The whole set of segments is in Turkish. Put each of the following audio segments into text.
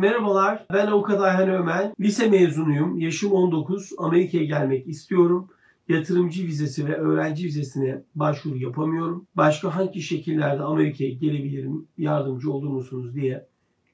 Merhabalar, ben Oka Dayhan Ömer. Lise mezunuyum. Yaşım 19. Amerika'ya gelmek istiyorum. Yatırımcı vizesi ve öğrenci vizesine başvuru yapamıyorum. Başka hangi şekillerde Amerika'ya gelebilirim, yardımcı olur musunuz diye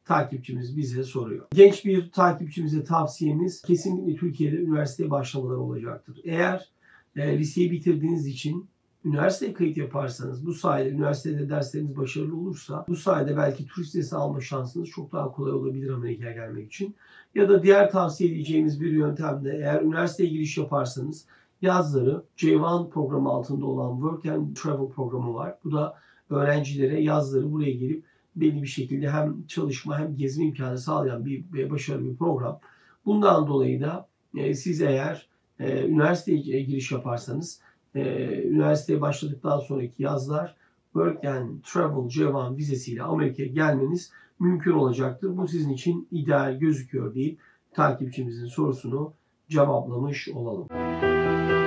takipçimiz bize soruyor. Genç bir takipçimize tavsiyemiz kesinlikle Türkiye'de üniversiteye başlamaları olacaktır. Eğer liseyi bitirdiğiniz için üniversiteye kayıt yaparsanız, bu sayede üniversitede dersleriniz başarılı olursa, bu sayede belki turist vizesi alma şansınız çok daha kolay olabilir Amerika'ya gelmek için. Ya da diğer tavsiye edeceğimiz bir yöntemde eğer üniversiteye giriş yaparsanız yazları J1 programı altında olan Work and Travel programı var. Bu da öğrencilere yazları buraya gelip belli bir şekilde hem çalışma hem gezme imkanı sağlayan bir başarılı bir program. Bundan dolayı da siz eğer üniversiteye giriş yaparsanız üniversiteye başladıktan sonraki yazlar Work and Travel J1 vizesiyle Amerika'ya gelmeniz mümkün olacaktır. Bu sizin için ideal gözüküyor deyip takipçimizin sorusunu cevaplamış olalım.